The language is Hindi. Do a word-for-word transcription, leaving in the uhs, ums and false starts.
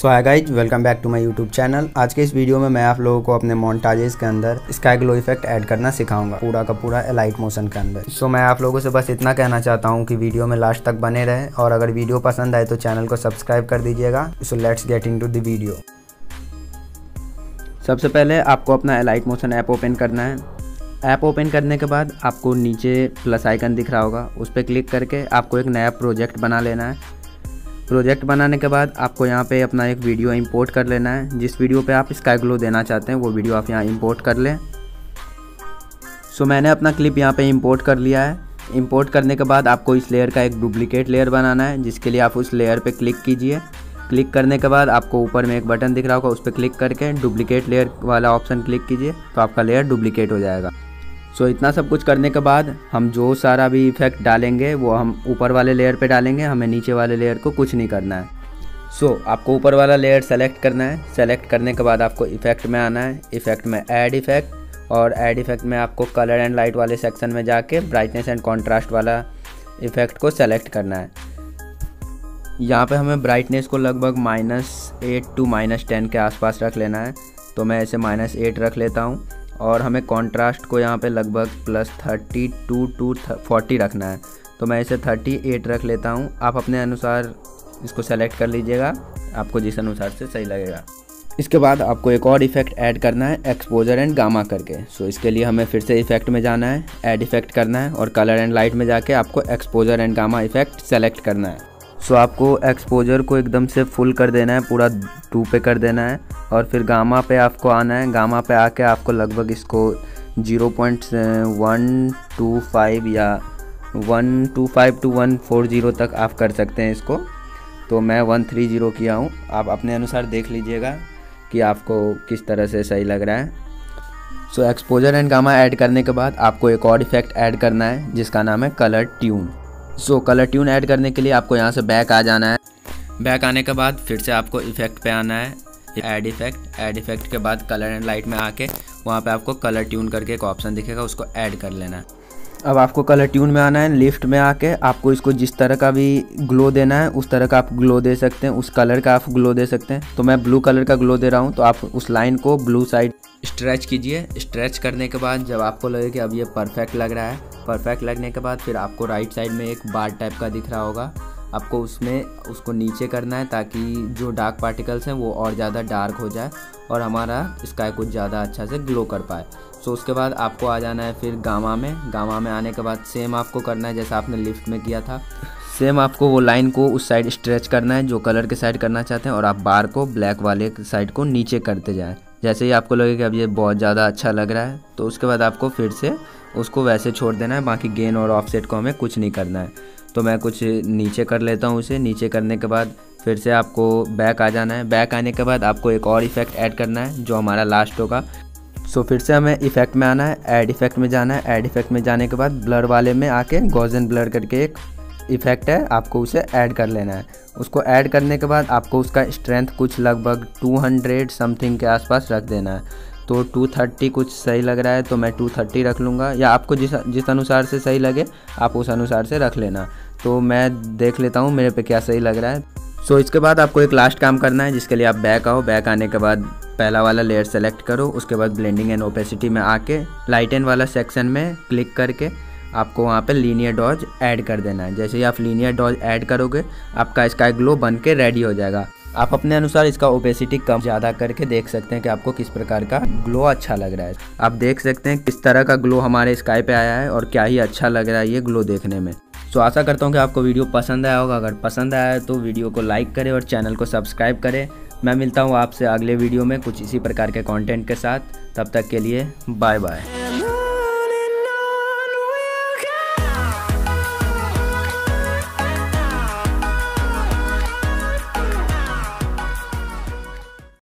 So hi guys, welcome back to my YouTube channel. आज के इस वीडियो में मैं आप लोगों को अपने मॉन्टाजेस के अंदर स्काई ग्लो इफेक्ट ऐड करना सिखाऊंगा, पूरा का पूरा एलाइट मोशन के अंदर। सो so, मैं आप लोगों से बस इतना कहना चाहता हूँ कि वीडियो में लास्ट तक बने रहे, और अगर वीडियो पसंद आए तो चैनल को सब्सक्राइब कर दीजिएगा। So let's get into the video. सबसे पहले आपको अपना एलाइट मोशन ऐप ओपन करना है। ऐप ओपन करने के बाद आपको नीचे प्लस आइकन दिख रहा होगा, उस पर क्लिक करके आपको एक नया प्रोजेक्ट बना लेना है। प्रोजेक्ट बनाने के बाद आपको यहाँ पे अपना एक वीडियो इंपोर्ट कर लेना है। जिस वीडियो पे आप स्काई ग्लो देना चाहते हैं वो वीडियो आप यहाँ इंपोर्ट कर लें। सो मैंने अपना क्लिप यहाँ पे इंपोर्ट कर लिया है। इंपोर्ट करने के बाद आपको इस लेयर का एक डुप्लीकेट लेयर बनाना है, जिसके लिए आप उस लेयर पे क्लिक कीजिए। क्लिक करने के बाद आपको ऊपर में एक बटन दिख रहा होगा, उस पर क्लिक करके डुप्लीकेट लेयर वाला ऑप्शन क्लिक कीजिए, तो आपका लेयर डुप्लीकेट हो जाएगा। सो so, इतना सब कुछ करने के बाद हम जो सारा भी इफेक्ट डालेंगे वो हम ऊपर वाले लेयर पे डालेंगे, हमें नीचे वाले लेयर को कुछ नहीं करना है। सो so, आपको ऊपर वाला लेयर सेलेक्ट करना है। सेलेक्ट करने के बाद आपको इफेक्ट में आना है, इफेक्ट में ऐड इफेक्ट, और ऐड इफेक्ट में आपको कलर एंड लाइट वाले सेक्शन में जाके ब्राइटनेस एंड कॉन्ट्रास्ट वाला इफेक्ट को सेलेक्ट करना है। यहाँ पर हमें ब्राइटनेस को लगभग minus eight to minus ten के आसपास रख लेना है, तो मैं ऐसे माइनस एट रख लेता हूँ। और हमें कॉन्ट्रास्ट को यहाँ पे लगभग plus thirty to to forty रखना है, तो मैं इसे थर्टी एट रख लेता हूँ। आप अपने अनुसार इसको सेलेक्ट कर लीजिएगा, आपको जिस अनुसार से सही लगेगा। इसके बाद आपको एक और इफेक्ट ऐड करना है, एक्सपोजर एंड गामा करके। सो इसके लिए हमें फिर से इफेक्ट में जाना है, ऐड इफेक्ट करना है, और कलर एंड लाइट में जाके आपको exposure and gamma effect select करना है। सो आपको एक्सपोजर को एकदम से फुल कर देना है, पूरा टू पे कर देना है, और फिर गामा पे आपको आना है। गामा पे आके आपको लगभग इसको zero point one two five या one two five to one four zero तक आप कर सकते हैं इसको, तो मैं वन थ्री ज़ीरो किया हूँ। आप अपने अनुसार देख लीजिएगा कि आपको किस तरह से सही लग रहा है। So exposure and gamma add करने के बाद आपको एक और इफेक्ट ऐड करना है, जिसका नाम है colour tune. So colour tune add करने के लिए आपको यहाँ से बैक आ जाना है। बैक आने के बाद फिर से आपको इफेक्ट पे आना है, ऐड इफेक्ट। ऐड इफेक्ट के बाद कलर एंड लाइट में आके वहाँ पे आपको कलर ट्यून करके एक ऑप्शन दिखेगा, उसको ऐड कर लेना है। अब आपको कलर ट्यून में आना है, लिफ्ट में आके आपको इसको जिस तरह का भी ग्लो देना है उस तरह का आप ग्लो दे सकते हैं, उस कलर का आप ग्लो दे सकते हैं। तो मैं ब्लू कलर का ग्लो दे रहा हूँ, तो आप उस लाइन को ब्लू साइड स्ट्रेच कीजिए। स्ट्रेच करने के बाद जब आपको लगे कि अब ये परफेक्ट लग रहा है, परफेक्ट लगने के बाद फिर आपको राइट साइड में एक बार टाइप का दिख रहा होगा, आपको उसमें उसको नीचे करना है, ताकि जो डार्क पार्टिकल्स हैं वो और ज़्यादा डार्क हो जाए और हमारा स्काई कुछ ज़्यादा अच्छा से ग्लो कर पाए। सो उसके बाद आपको आ जाना है फिर गामा में। गामा में आने के बाद सेम आपको करना है जैसा आपने लिफ्ट में किया था, सेम आपको वो लाइन को उस साइड स्ट्रेच करना है जो कलर के साइड करना चाहते हैं, और आप बार को ब्लैक वाले साइड को नीचे करते जाएँ। जैसे ही आपको लगे कि अब ये बहुत ज़्यादा अच्छा लग रहा है, तो उसके बाद आपको फिर से उसको वैसे छोड़ देना है। बाकी गेन और ऑफसेट को हमें कुछ नहीं करना है, तो मैं कुछ नीचे कर लेता हूँ उसे। नीचे करने के बाद फिर से आपको बैक आ जाना है। बैक आने के बाद आपको एक और इफेक्ट ऐड करना है जो हमारा लास्ट होगा। सो फिर से हमें इफेक्ट में आना है, ऐड इफेक्ट में जाना है। ऐड इफेक्ट में जाने के बाद ब्लर वाले में आके गॉजन ब्लर करके एक इफेक्ट है, आपको उसे ऐड कर लेना है। उसको ऐड करने के बाद आपको उसका स्ट्रेंथ कुछ लगभग टू हंड्रेड समथिंग के आसपास रख देना है, तो टू थर्टी कुछ सही लग रहा है तो मैं टू थर्टी रख लूँगा, या आपको जिस जिस अनुसार से सही लगे आप उस अनुसार से रख लेना। तो मैं देख लेता हूँ मेरे पे क्या सही लग रहा है। सो इसके बाद आपको एक लास्ट काम करना है, जिसके लिए आप बैक आओ। बैक आने के बाद पहला वाला लेयर सेलेक्ट करो, उसके बाद ब्लेंडिंग एंड ओपेसिटी में आके लाइटन वाला सेक्शन में क्लिक करके आपको वहाँ पे लीनियर डॉज ऐड कर देना है। जैसे ही आप लीनियर डॉज ऐड करोगे आपका स्काई ग्लो बन के रेडी हो जाएगा। आप अपने अनुसार इसका ओपेसिटी कम ज़्यादा करके देख सकते हैं कि आपको किस प्रकार का ग्लो अच्छा लग रहा है। आप देख सकते हैं किस तरह का ग्लो हमारे स्काई पे आया है और क्या ही अच्छा लग रहा है ये ग्लो देखने में। सो आशा करता हूँ कि आपको वीडियो पसंद आया होगा। अगर पसंद आया है तो वीडियो को लाइक करें और चैनल को सब्सक्राइब करें। मैं मिलता हूँ आपसे अगले वीडियो में कुछ इसी प्रकार के कॉन्टेंट के साथ। तब तक के लिए बाय बाय।